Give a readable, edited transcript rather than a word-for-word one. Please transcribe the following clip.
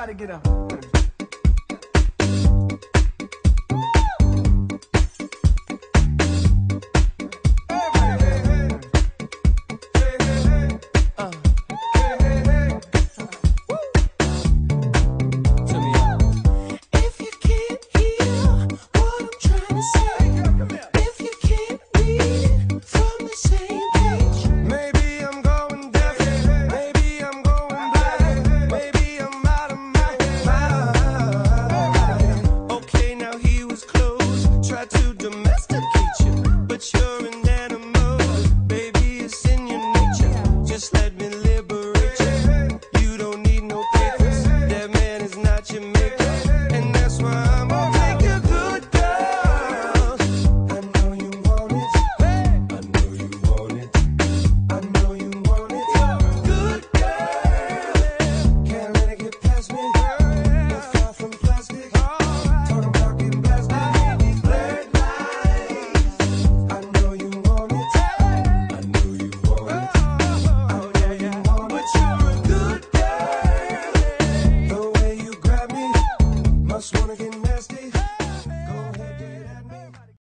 Everybody get up.